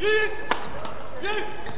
Yes! Yes!